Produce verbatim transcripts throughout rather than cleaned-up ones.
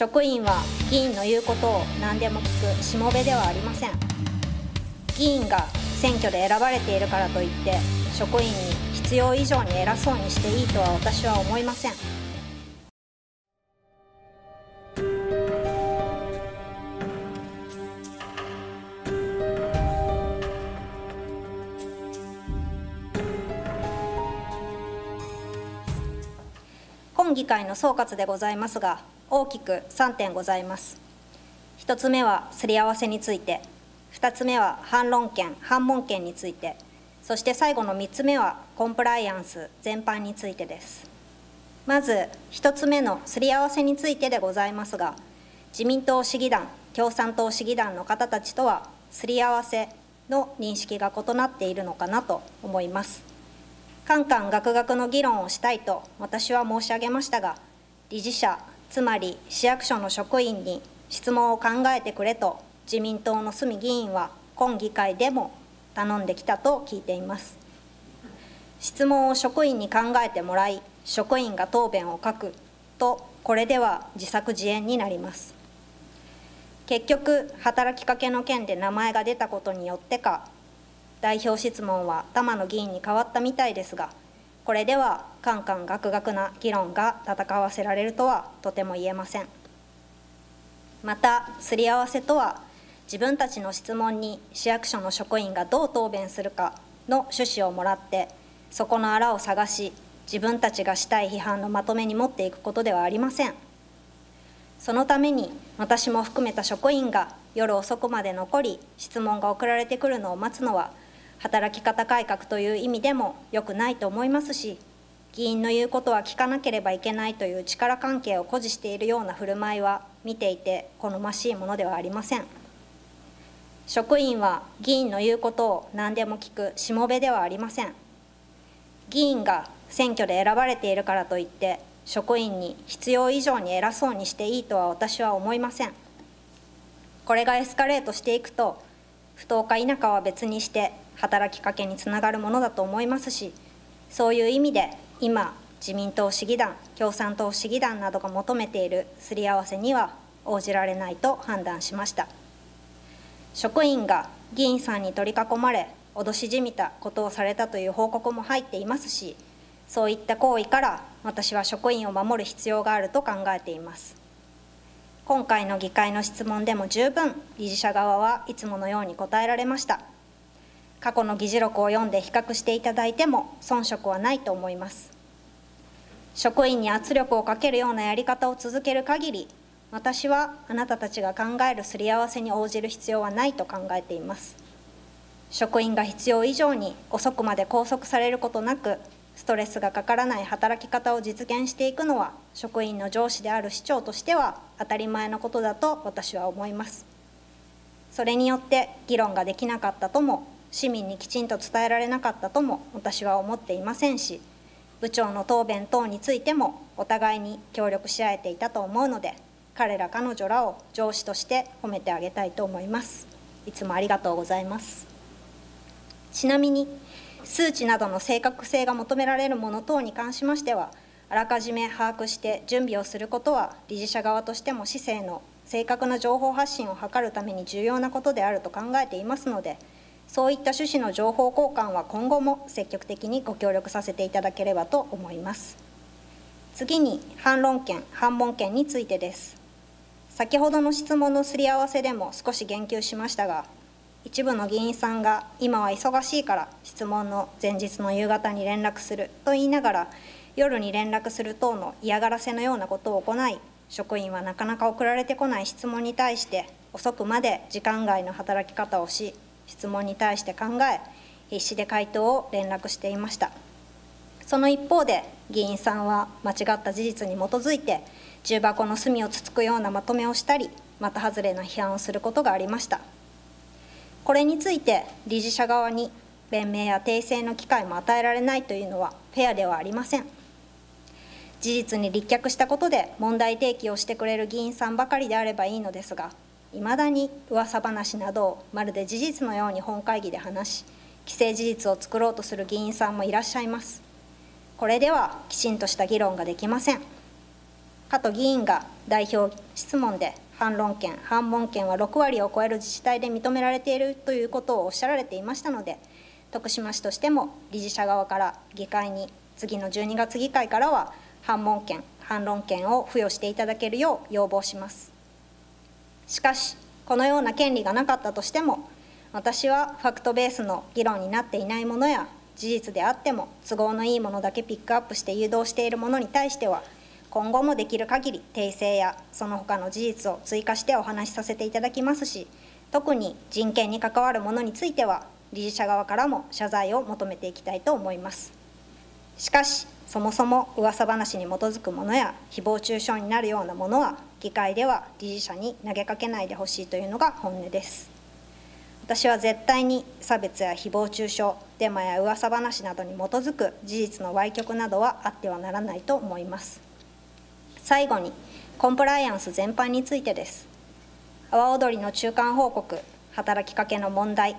職員は議員の言うことを何でも聞くしもべではありません。議員が選挙で選ばれているからといって職員に必要以上に偉そうにしていいとは私は思いません。本議会の総括でございますが、大きくさんてんございます。ひとつめはすり合わせについて、ふたつめは反論権・反問権について、そして最後のみっつめはコンプライアンス全般についてです。まずひとつめのすり合わせについてでございますが、自民党市議団、共産党市議団の方たちとはすり合わせの認識が異なっているのかなと思います。官官学学の議論をしたいと私は申し上げましたが、理事者つまり市役所の職員に質問を考えてくれと自民党の角議員は今議会でも頼んできたと聞いています。質問を職員に考えてもらい、職員が答弁を書くと、これでは自作自演になります。結局働きかけの件で名前が出たことによってか、代表質問は玉野議員に変わったみたいですが、これでは官官学学な議論が戦わせられるとはとても言えません。またすり合わせとは、自分たちの質問に市役所の職員がどう答弁するかの趣旨をもらって、そこのあらを探し、自分たちがしたい批判のまとめに持っていくことではありません。そのために私も含めた職員が夜遅くまで残り、質問が送られてくるのを待つのは働き方改革という意味でも良くないと思いますし、議員の言うことは聞かなければいけないという力関係を誇示しているような振る舞いは見ていて好ましいものではありません。職員は議員の言うことを何でも聞くしもべではありません。議員が選挙で選ばれているからといって職員に必要以上に偉そうにしていいとは私は思いません。これがエスカレートしていくと、不当か否かは別にして働きかけにつながるものだと思いますし、そういう意味で今自民党市議団、共産党市議団などが求めているすり合わせには応じられないと判断しました。職員が議員さんに取り囲まれ、脅しじみたことをされたという報告も入っていますし、そういった行為から私は職員を守る必要があると考えています。今回の議会の質問でも十分理事者側はいつものように答えられました。過去の議事録を読んで比較していただいても遜色はないと思います。職員に圧力をかけるようなやり方を続ける限り、私はあなたたちが考えるすり合わせに応じる必要はないと考えています。職員が必要以上に遅くまで拘束されることなく、ストレスがかからない働き方を実現していくのは、職員の上司である市長としては当たり前のことだと私は思います。それによって議論ができなかったとも、市民にきちんと伝えられなかったとも私は思っていませんし、部長の答弁等についてもお互いに協力し合えていたと思うので、彼ら彼女らを上司として褒めてあげたいと思います。いつもありがとうございます。ちなみに数値などの正確性が求められるもの等に関しましては、あらかじめ把握して準備をすることは、理事者側としても市政の正確な情報発信を図るために重要なことであると考えていますので、そういった趣旨の情報交換は今後も積極的にご協力させていただければと思います。次に反論権・反問権についてです。先ほどの質問のすり合わせでも少し言及しましたが、一部の議員さんが今は忙しいから質問の前日の夕方に連絡すると言いながら、夜に連絡する等の嫌がらせのようなことを行い、職員はなかなか送られてこない質問に対して遅くまで時間外の働き方をし、質問に対して考え、必死で回答を連絡していました。その一方で、議員さんは間違った事実に基づいて、重箱の隅をつつくようなまとめをしたり、的外れな批判をすることがありました。これについて、理事者側に弁明や訂正の機会も与えられないというのはフェアではありません。事実に立脚したことで問題提起をしてくれる議員さんばかりであればいいのですが、いまだに噂話などをまるで事実のように本会議で話し、既成事実を作ろうとする議員さんもいらっしゃいます。これではきちんとした議論ができません。加藤議員が代表質問で反論権、反問権はろくわりを超える自治体で認められているということをおっしゃられていましたので、徳島市としても理事者側から議会に、次のじゅうにがつ議会からは反問権、反論権を付与していただけるよう要望します。しかし、このような権利がなかったとしても、私はファクトベースの議論になっていないものや、事実であっても都合のいいものだけピックアップして誘導しているものに対しては、今後もできる限り訂正やその他の事実を追加してお話しさせていただきますし、特に人権に関わるものについては、理事者側からも謝罪を求めていきたいと思います。しかし、そもそも噂話に基づくものや誹謗中傷になるようなものは、議会では理事者に投げかけないでほしいというのが本音です。私は絶対に差別や誹謗中傷、デマや噂話などに基づく事実の歪曲などはあってはならないと思います。最後に、コンプライアンス全般についてです。阿波踊りの中間報告、働きかけの問題、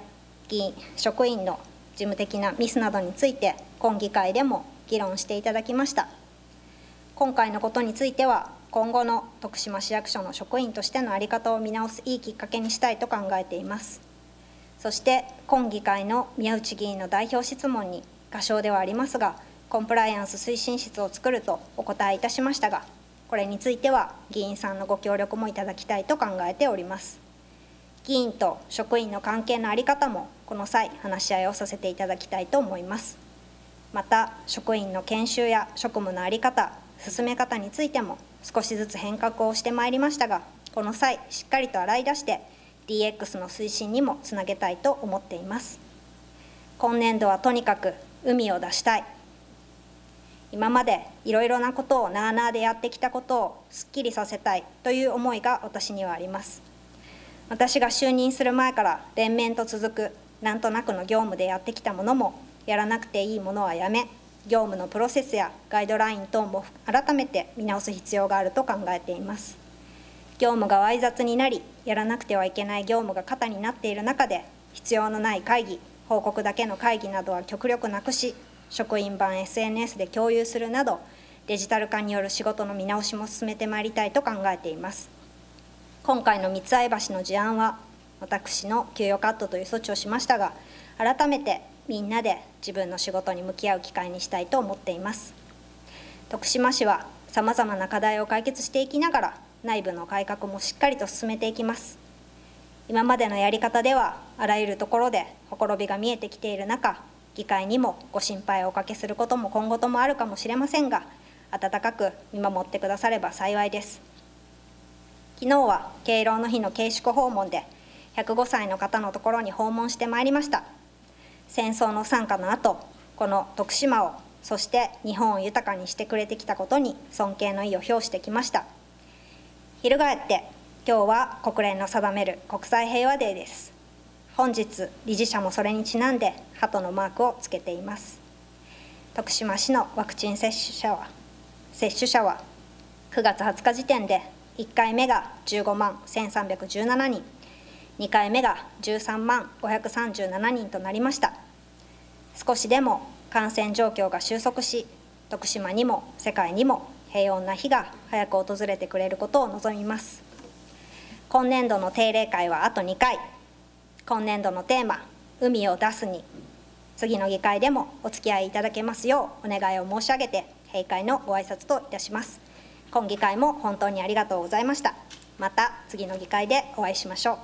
議員、職員の事務的なミスなどについて、今議会でも議論していただきました。今回のことについては、今後の徳島市役所の職員としての在り方を見直すいいきっかけにしたいと考えています。そして、今議会の宮内議員の代表質問に、画商ではありますが、コンプライアンス推進室を作るとお答えいたしましたが、これについては議員さんのご協力もいただきたいと考えております。議員と職員の関係の在り方も、この際、話し合いをさせていただきたいと思います。また、職員の研修や職務の在り方、進め方についても、少しずつ変革をしてまいりましたが、この際、しっかりと洗い出して、ディーエックス の推進にもつなげたいと思っています。今年度はとにかく海を出したい。今までいろいろなことをなあなあでやってきたことをすっきりさせたいという思いが私にはあります。私が就任する前から連綿と続くなんとなくの業務でやってきたものも、やらなくていいものはやめ、業務のプロセスやガイドライン等も改めて見直す必要があると考えています。業務がわい雑になり、やらなくてはいけない業務が肩になっている中で、必要のない会議、報告だけの会議などは極力なくし、職員版 エスエヌエス で共有するなど、デジタル化による仕事の見直しも進めてまいりたいと考えています。今回の三ツ橋の事案は、私の給与カットという措置をしましたが、改めてみんなで自分の仕事に向き合う機会にしたいと思っています。徳島市はさまざまな課題を解決していきながら、内部の改革もしっかりと進めていきます。今までのやり方では、あらゆるところでほころびが見えてきている中、議会にもご心配をおかけすることも今後ともあるかもしれませんが、温かく見守ってくだされば幸いです。昨日は敬老の日の慶祝訪問で、ひゃくごさいの方のところに訪問してまいりました。戦争の惨禍の後、この徳島を、そして日本を豊かにしてくれてきたことに尊敬の意を表してきました。翻って、今日は国連の定める国際平和デーです。本日、理事者もそれにちなんで、鳩のマークをつけています。徳島市のワクチン接種者は、接種者はくがつはつか時点で、いっかいめがじゅうごまんせんさんびゃくじゅうななにん、にかいめがじゅうさんまんごひゃくさんじゅうななにんとなりました。少しでも感染状況が収束し、徳島にも世界にも、平穏な日が早く訪れてくれることを望みます。今年度の定例会はあとにかい。今年度のテーマ、海を出すに、次の議会でもお付き合いいただけますようお願いを申し上げて、閉会のご挨拶といたします。今議会も本当にありがとうございました。また次の議会でお会いしましょう。